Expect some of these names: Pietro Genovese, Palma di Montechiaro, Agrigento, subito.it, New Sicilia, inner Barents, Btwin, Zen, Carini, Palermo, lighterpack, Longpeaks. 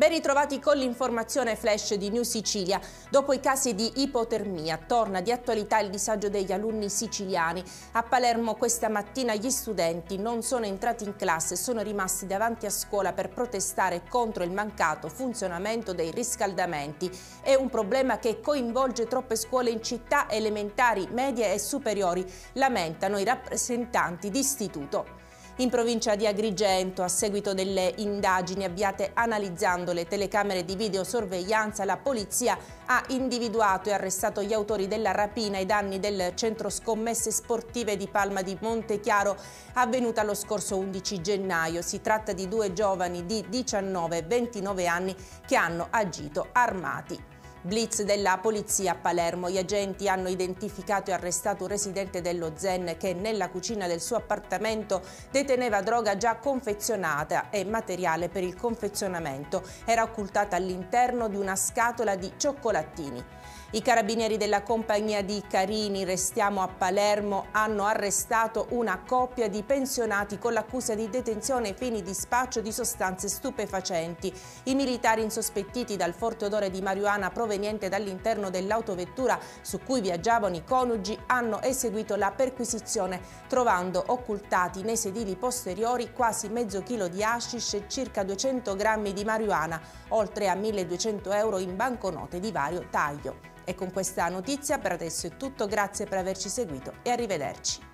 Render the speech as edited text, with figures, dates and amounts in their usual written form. Ben ritrovati con l'informazione flash di New Sicilia. Dopo i casi di ipotermia, torna di attualità il disagio degli alunni siciliani. A Palermo questa mattina gli studenti non sono entrati in classe, sono rimasti davanti a scuola per protestare contro il mancato funzionamento dei riscaldamenti. È un problema che coinvolge troppe scuole in città, elementari, medie e superiori, lamentano i rappresentanti di istituto. In provincia di Agrigento, a seguito delle indagini avviate analizzando le telecamere di videosorveglianza, la polizia ha individuato e arrestato gli autori della rapina ai danni del centro scommesse sportive di Palma di Montechiaro, avvenuta lo scorso 11 gennaio. Si tratta di due giovani di 19 e 29 anni che hanno agito armati. Blitz della polizia a Palermo. Gli agenti hanno identificato e arrestato un residente dello Zen che nella cucina del suo appartamento deteneva droga già confezionata e materiale per il confezionamento. Era occultata all'interno di una scatola di cioccolatini. I carabinieri della compagnia di Carini, restiamo a Palermo, hanno arrestato una coppia di pensionati con l'accusa di detenzione ai fini di spaccio di sostanze stupefacenti. I militari, insospettiti dal forte odore di marijuana proveniente dall'interno dell'autovettura su cui viaggiavano i coniugi, hanno eseguito la perquisizione, trovando occultati nei sedili posteriori quasi mezzo chilo di hashish e circa 200 grammi di marijuana, oltre a 1.200 euro in banconote di vario taglio. E con questa notizia per adesso è tutto, grazie per averci seguito e arrivederci.